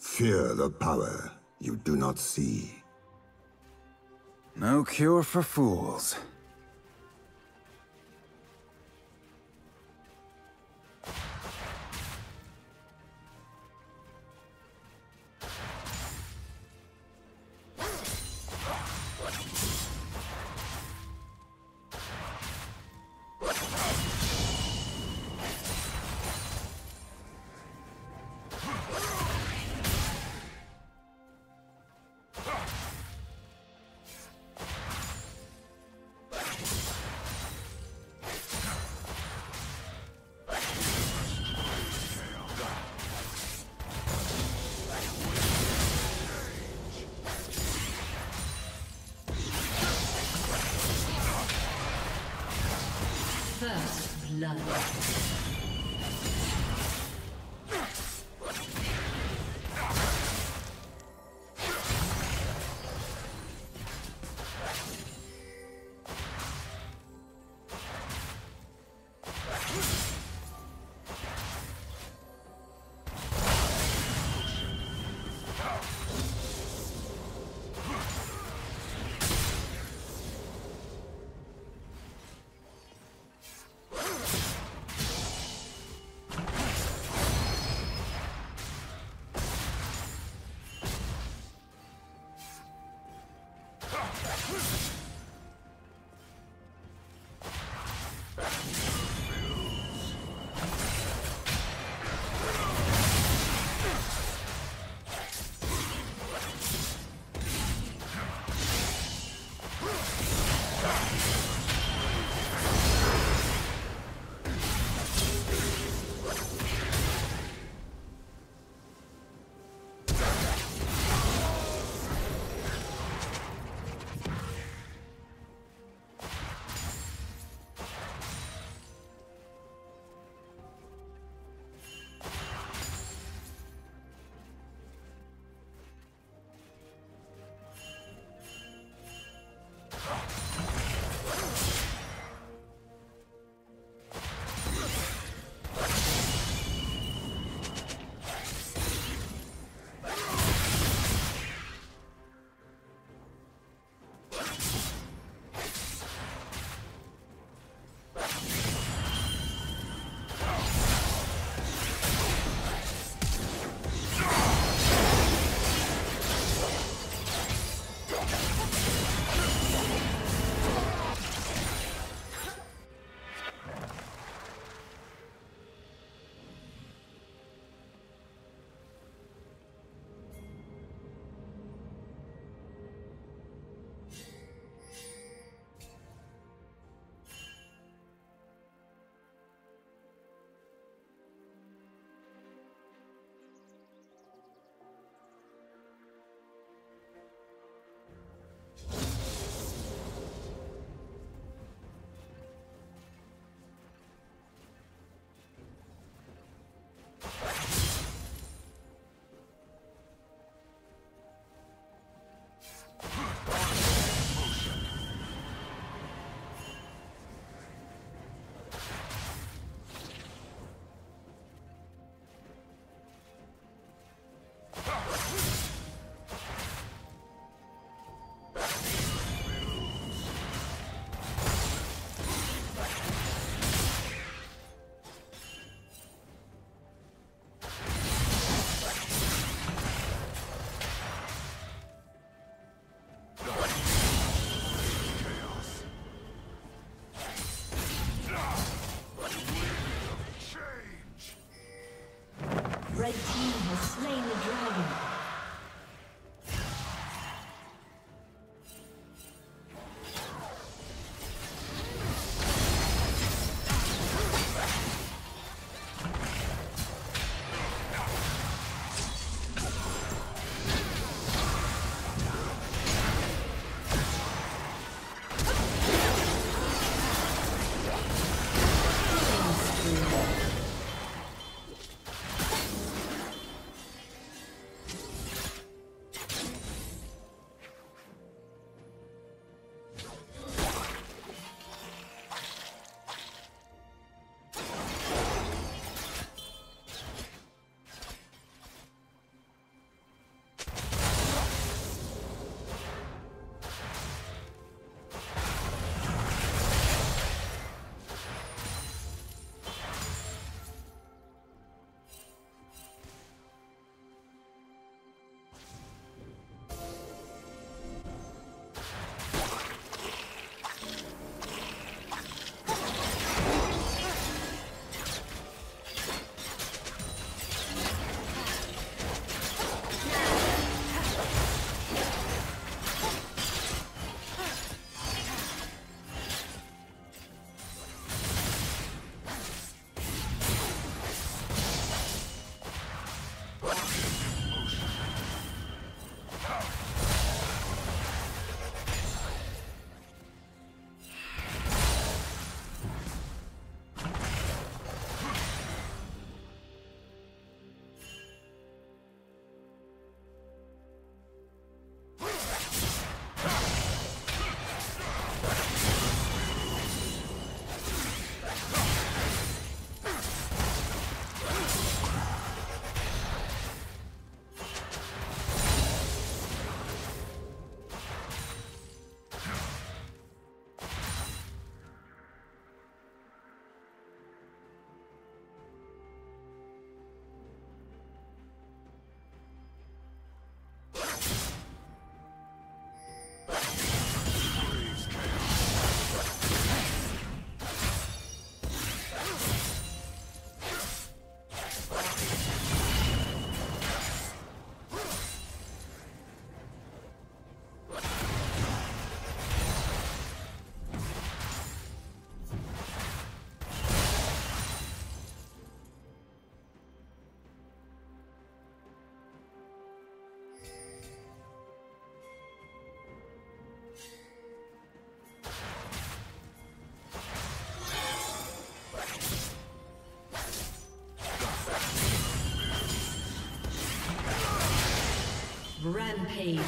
Fear the power you do not see. No cure for fools. First blood. Red team has slain the dragon. Rampage.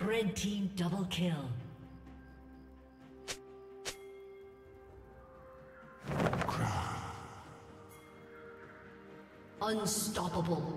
Red team double kill. Unstoppable.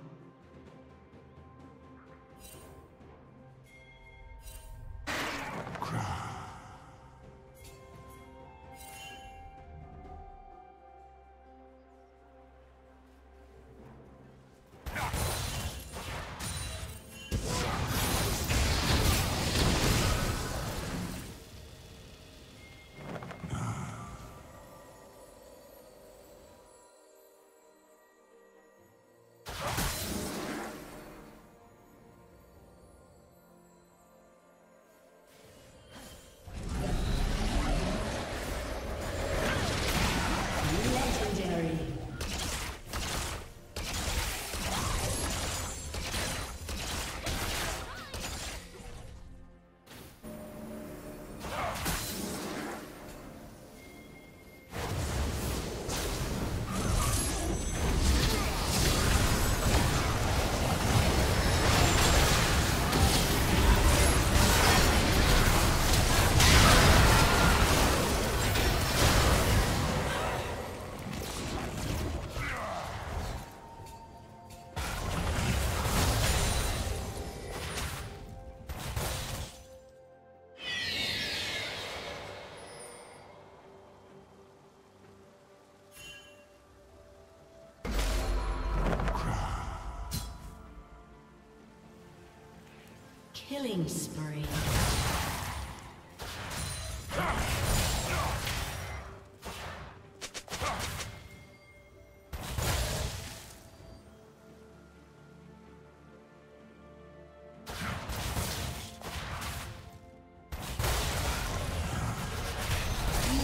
Killing spree.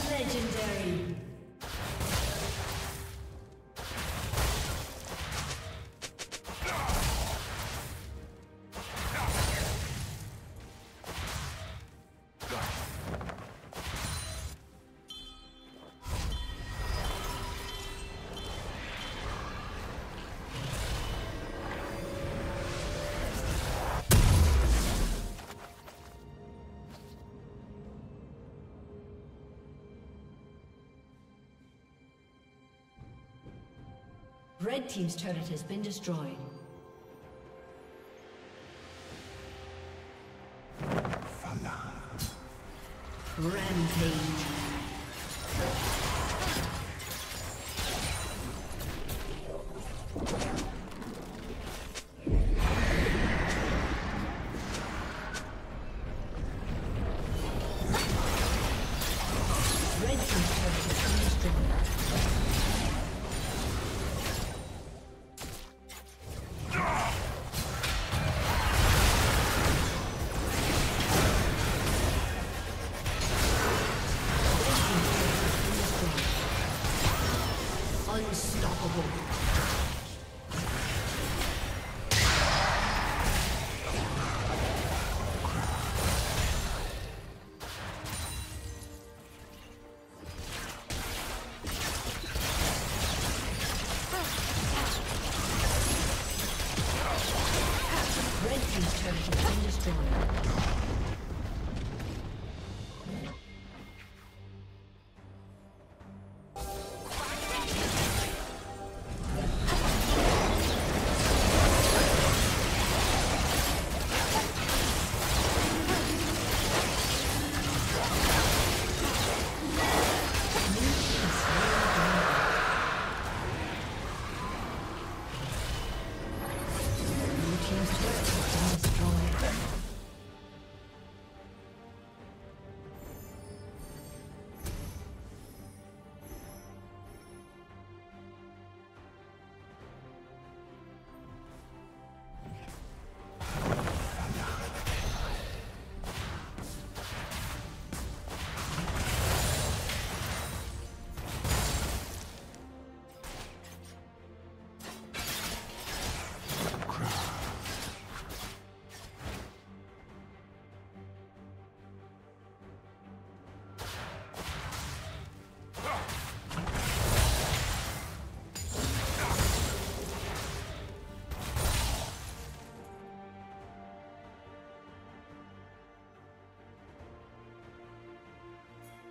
Legendary. Red team's turret has been destroyed. Rampage.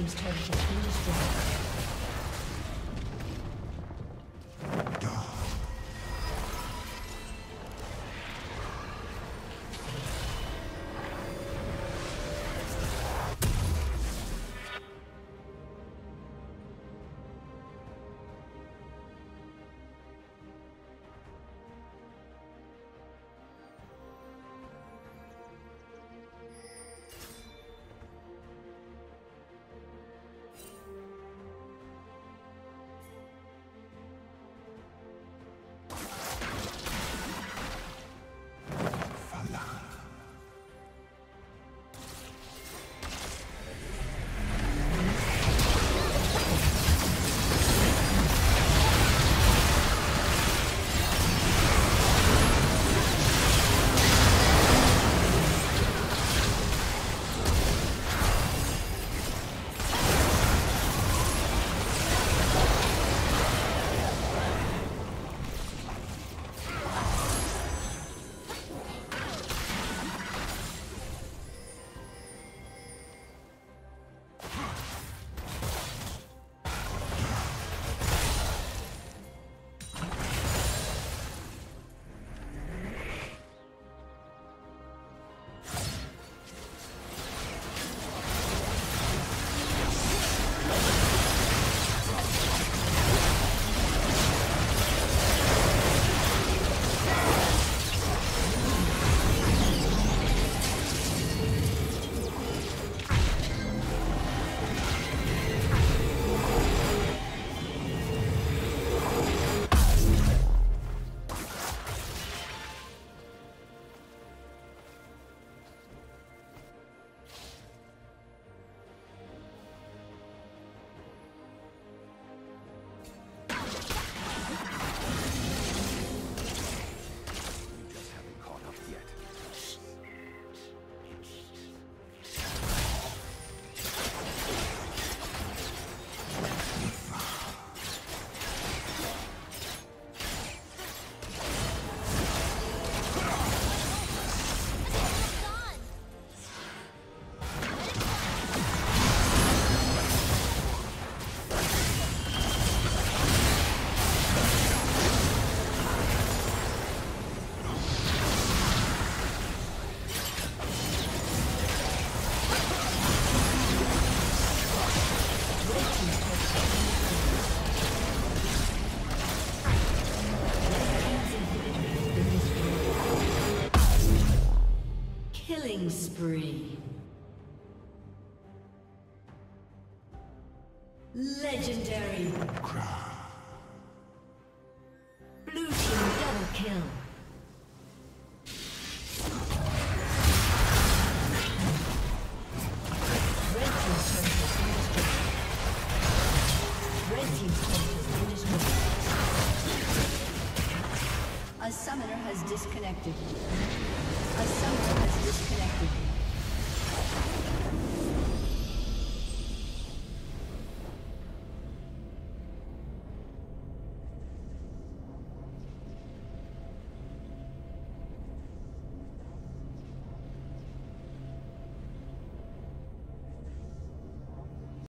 team's turret has been destroyed. Spree. Legendary. Blue team double kill. Red team's turret has been destroyed. A summoner has disconnected.